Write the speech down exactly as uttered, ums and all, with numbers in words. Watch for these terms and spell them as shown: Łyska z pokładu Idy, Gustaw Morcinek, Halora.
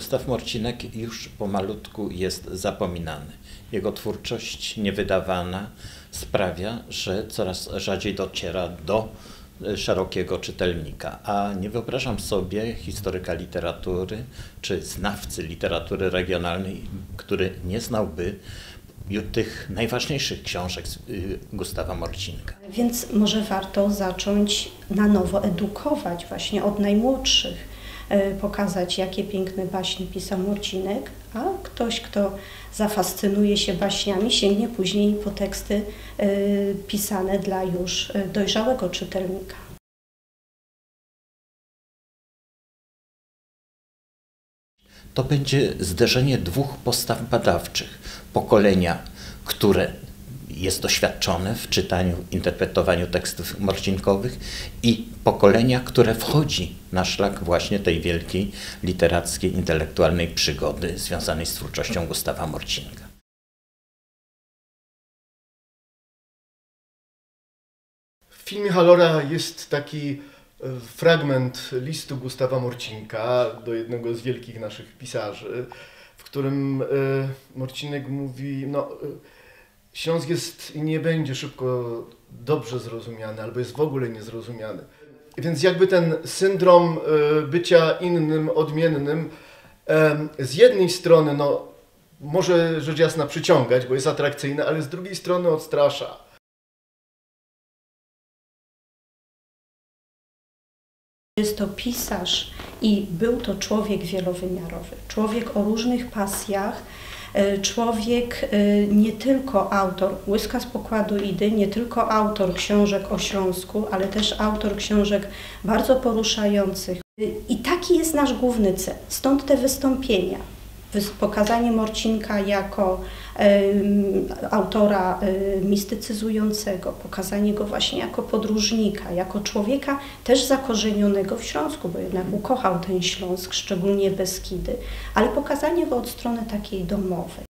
Gustaw Morcinek już pomalutku jest zapominany. Jego twórczość niewydawana sprawia, że coraz rzadziej dociera do szerokiego czytelnika, a nie wyobrażam sobie historyka literatury czy znawcy literatury regionalnej, który nie znałby tych najważniejszych książek Gustawa Morcinka. Więc może warto zacząć na nowo edukować właśnie od najmłodszych, pokazać jakie piękne baśnie pisał Morcinek, a ktoś, kto zafascynuje się baśniami, sięgnie później po teksty pisane dla już dojrzałego czytelnika. To będzie zderzenie dwóch postaw badawczych. Pokolenia, które jest doświadczone w czytaniu, interpretowaniu tekstów morcinkowych, i pokolenia, które wchodzi na szlak właśnie tej wielkiej literackiej, intelektualnej przygody związanej z twórczością Gustawa Morcinka. W filmie Halora jest taki fragment listu Gustawa Morcinka do jednego z wielkich naszych pisarzy, w którym Morcinek mówi: no, Śląsk jest i nie będzie szybko dobrze zrozumiany, albo jest w ogóle niezrozumiany. Więc jakby ten syndrom bycia innym, odmiennym, z jednej strony no, może rzecz jasna przyciągać, bo jest atrakcyjny, ale z drugiej strony odstrasza. Jest to pisarz i był to człowiek wielowymiarowy, człowiek o różnych pasjach, człowiek nie tylko autor Łyska z pokładu Idy, nie tylko autor książek o Śląsku, ale też autor książek bardzo poruszających. I taki jest nasz główny cel, stąd te wystąpienia. Pokazanie Morcinka jako y, autora y, mistycyzującego, pokazanie go właśnie jako podróżnika, jako człowieka też zakorzenionego w Śląsku, bo jednak ukochał ten Śląsk, szczególnie Beskidy, ale pokazanie go od strony takiej domowej.